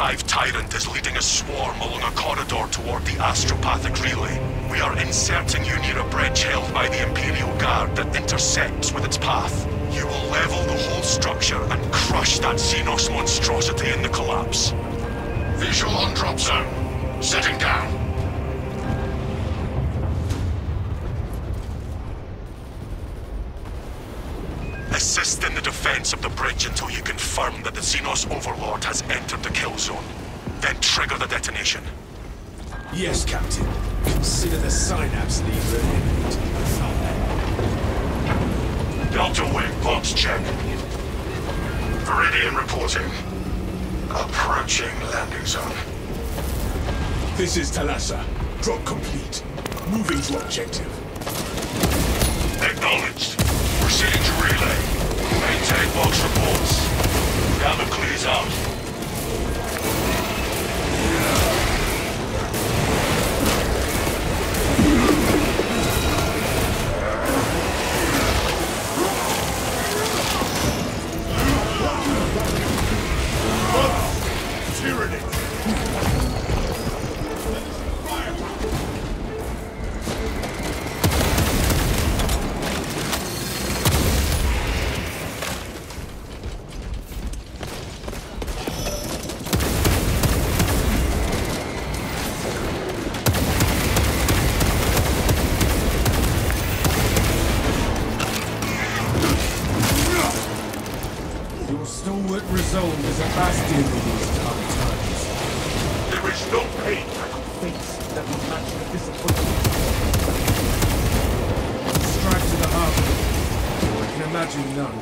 Hive Tyrant is leading a swarm along a corridor toward the Astropathic Relay. We are inserting you near a bridge held by the Imperial Guard that intersects with its path. You will level the whole structure and crush that Xenos monstrosity in the collapse. Visual on drop zone. Sitting down. Assist in the defense of the bridge until you confirm that the Xenos Overlord has entered the kill zone. Then trigger the detonation. Yes, Captain. Consider the synapse lever imminent. Delta Wing, box check. Viridian reporting. Approaching landing zone. This is Talasa. Drop complete. Moving to objective. Acknowledged. Proceeding to relay. Maintain box reports. Damocles out. Tyranid. Zone is a bastion in these dark times. There is no pain I could face that will match the disappointment. Strike to the heart. I can imagine none.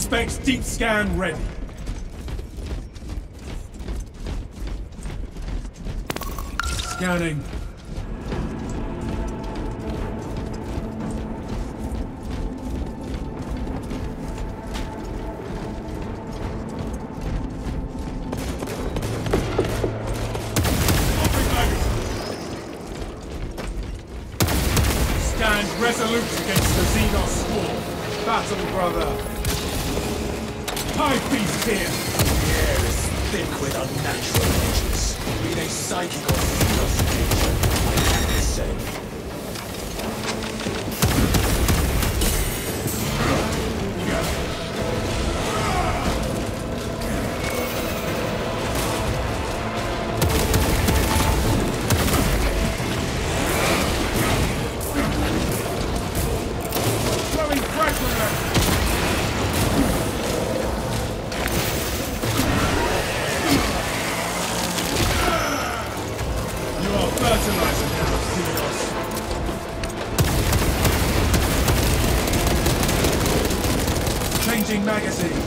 Specs deep scan ready. Scanning. Stand resolute against the Xenos swarm. Battle, brother. Hive beast here! The air is thick with unnatural energies. Be they psychic or physical, I can't say. Magazine.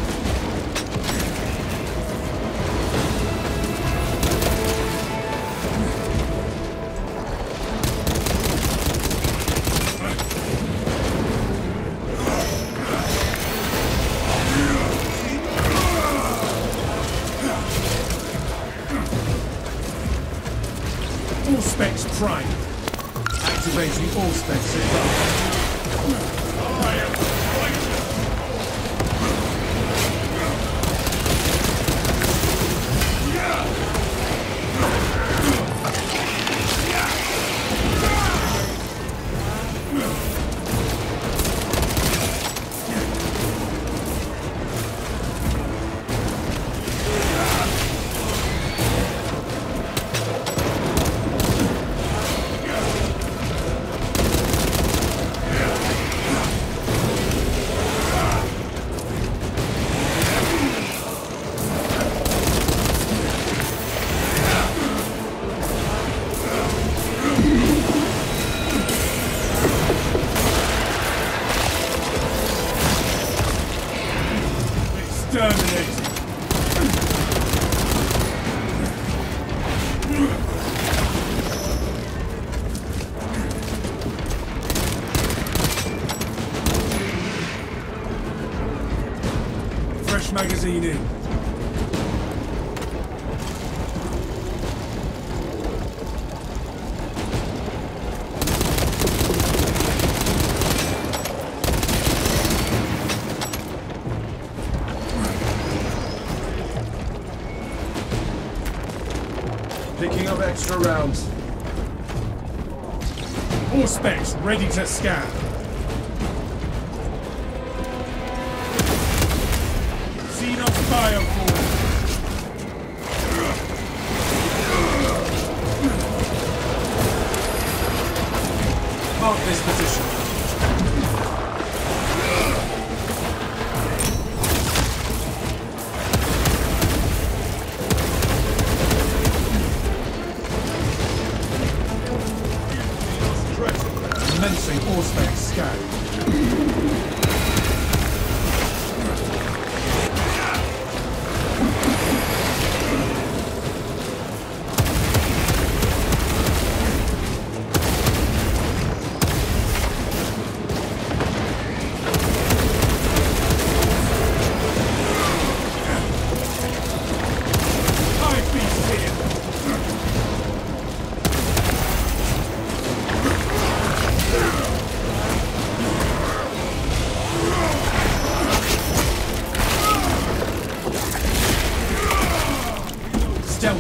All specs prime. Activating all specs above. magazine in. Picking up extra rounds. All specs ready to scan. Xenos bioform. Mark this position.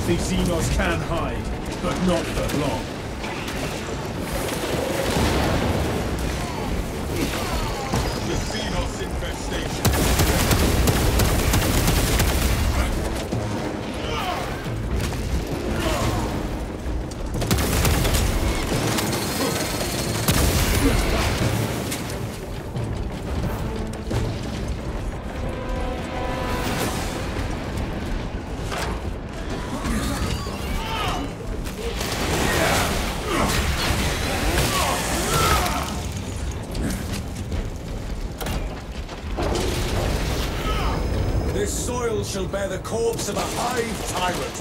The Xenos can hide, but not for long. The Xenos infestation. Shall bear the corpse of a Hive Tyrant.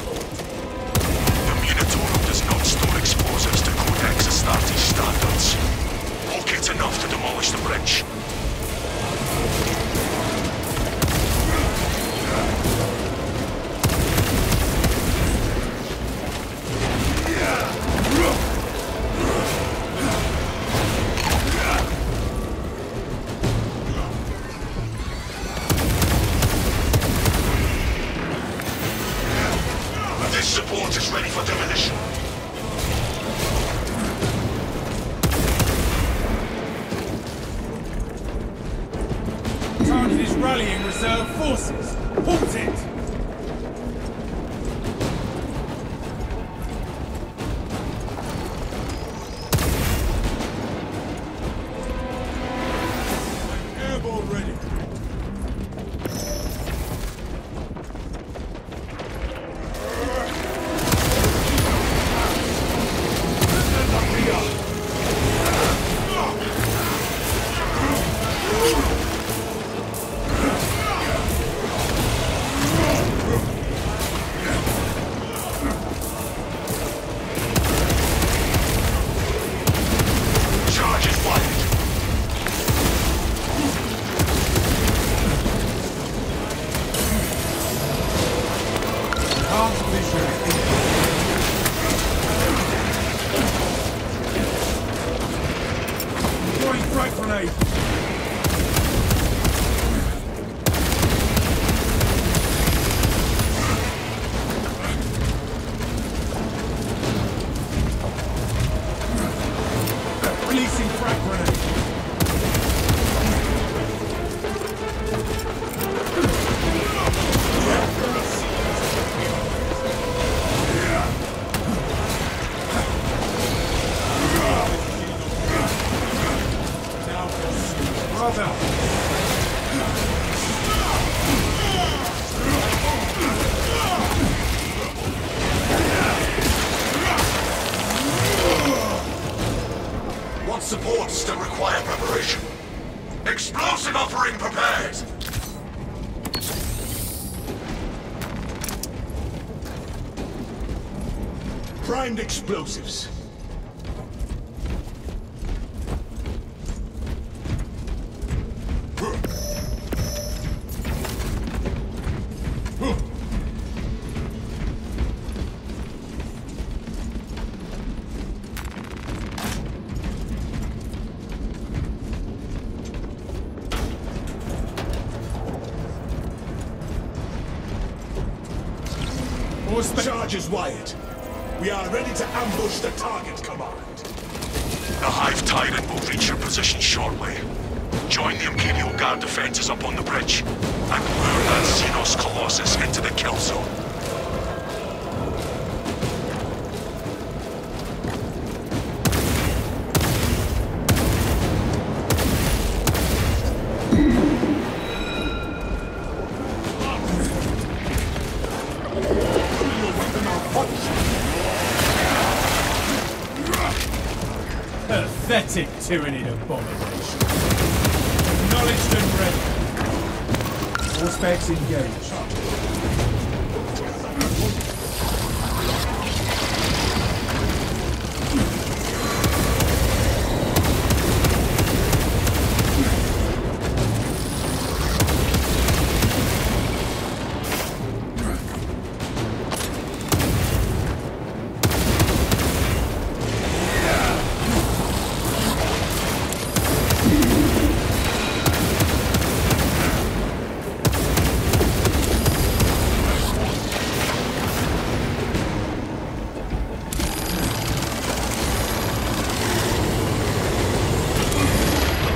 The Munitorum does not store explosives to Codex Astartes standards. Pockets enough to demolish the bridge. Primed explosives. Charge is wired. We are ready to ambush the target, Command. The Hive Tyrant will reach your position shortly. Join the Imperial Guard defenses up on the bridge, and lure that Xenos Colossus into the kill zone. Pathetic Tyranid abomination. Acknowledged and ready. All specs engaged.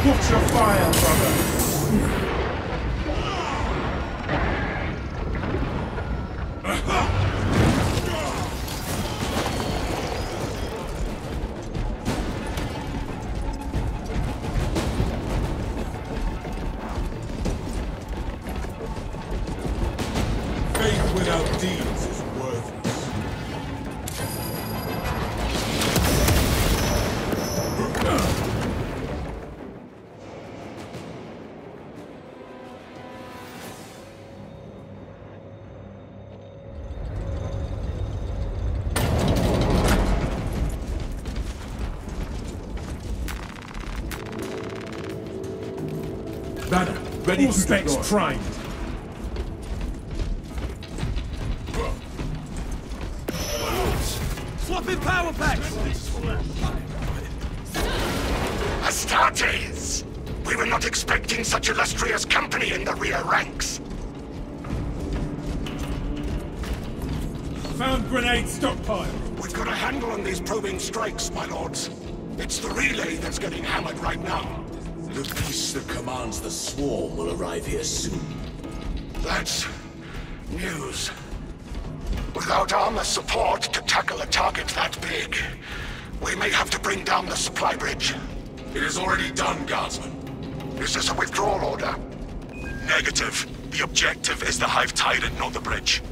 Watch your fire, brother! Faith without deeds is worthless. Banner, ready to deploy. Primed. Swapping power packs! Astartes! We were not expecting such illustrious company in the rear ranks. Found grenade stockpile. We've got a handle on these probing strikes, my lords. It's the relay that's getting hammered right now. The beast that commands the swarm will arrive here soon. That's news. Without armor support to tackle a target that big, we may have to bring down the supply bridge. It is already done, Guardsman. Is this a withdrawal order? Negative. The objective is the Hive Tyrant, not the bridge.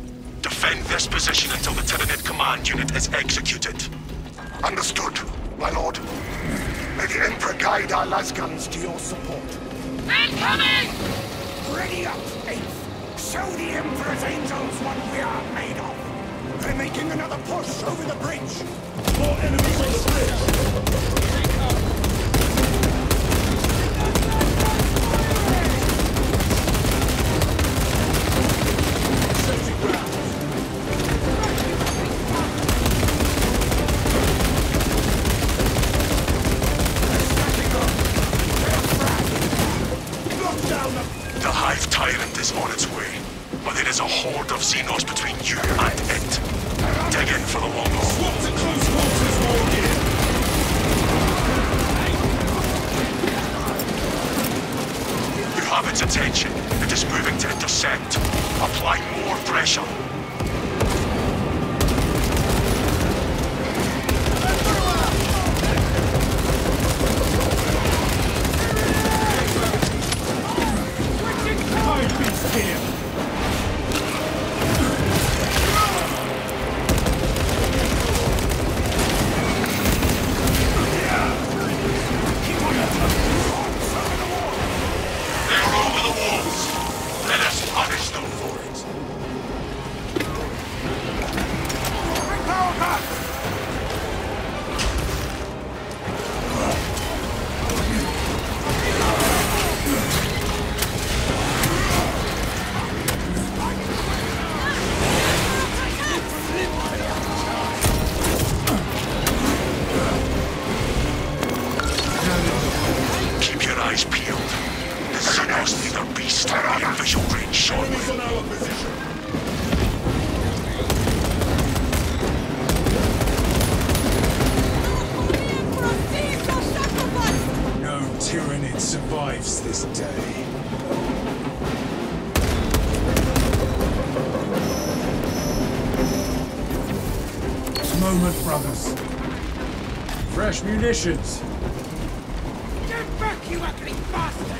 Defend this position until the Tyranid command unit is executed. Understood, my lord. May the Emperor guide our lasguns to your support. Incoming! Ready up, Eighth. Show the Emperor's angels what we are made of. They're making another push over the bridge. More enemies on the bridge. Here they come. There's a horde of Xenos between you and it. Dig in for the long haul. Swap to close quarters, warrior. You have its attention. It is moving to intercept. Apply more pressure. Beast in visual range shortly. Tyranid survives this day. Moment, brothers. Fresh munitions. Get back, you ugly bastards!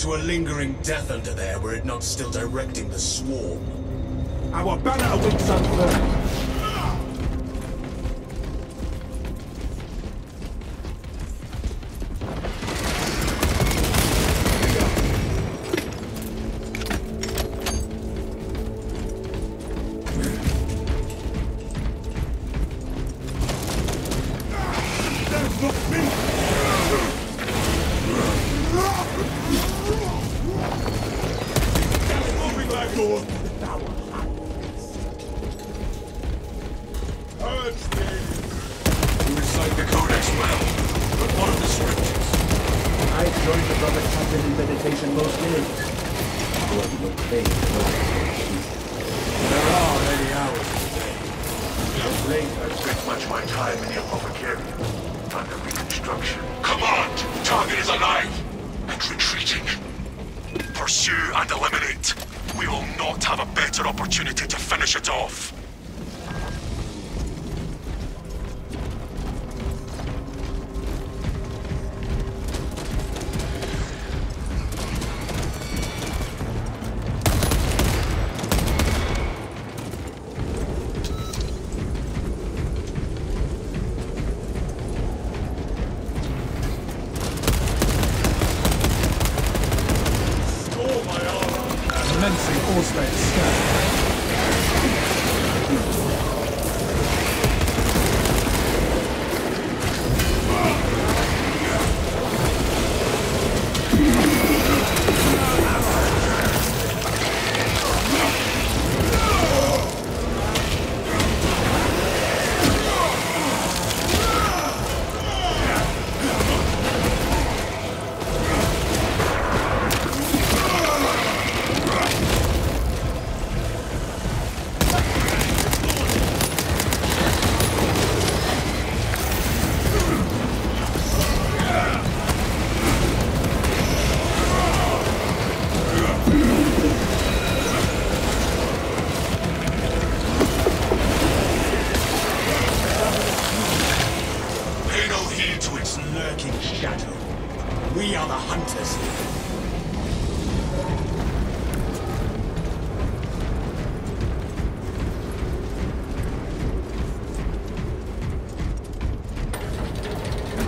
To a lingering death under there, were it not still directing the swarm. Our banner awaits unfurled.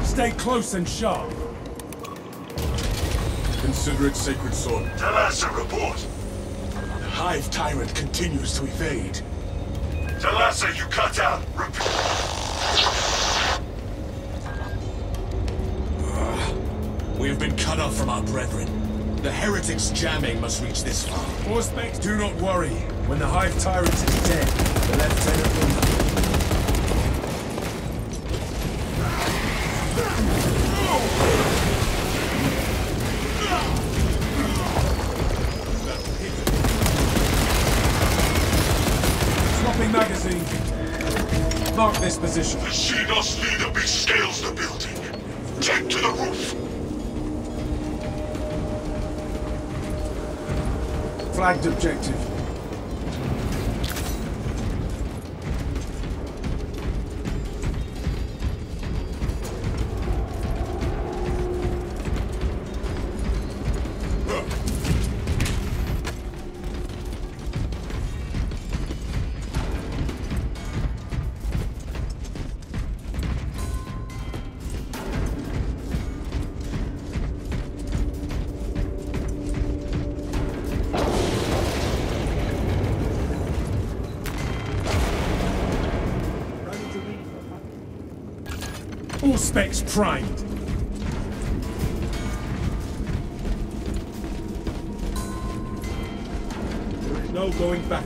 Stay close and sharp. Consider it sacred sword. Talasa report. The Hive Tyrant continues to evade. Talasa, you cut out. We have been cut off from our brethren. The heretics' jamming must reach this far. Horseback, do not worry. When the Hive Tyrant is dead, the Lieutenant will. Mark this position. The CDOS leader bescales the building. Take to the roof. Flagged objective. All specs primed. There is no going back.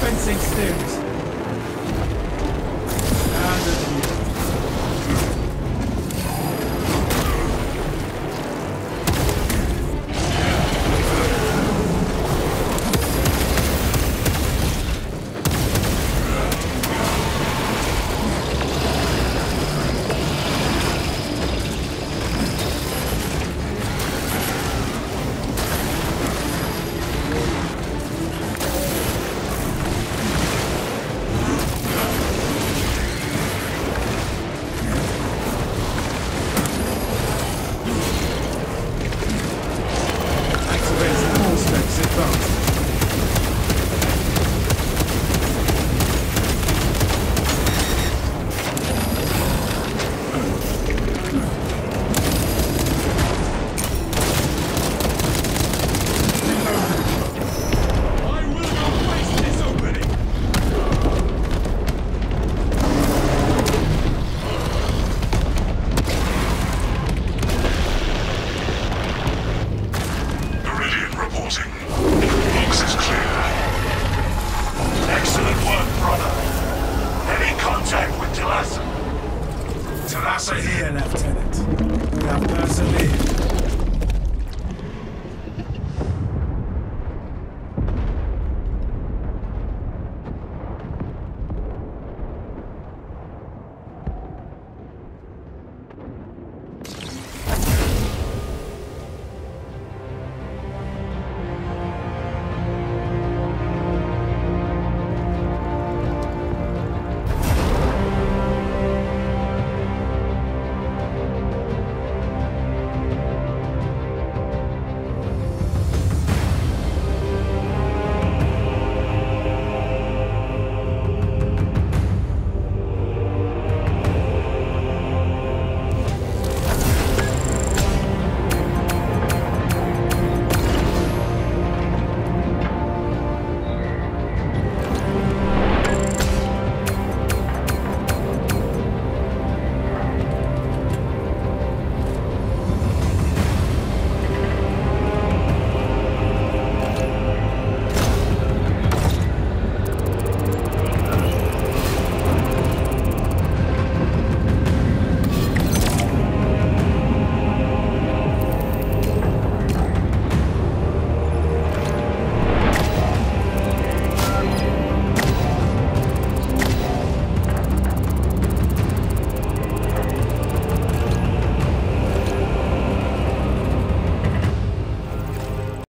Fencing stems.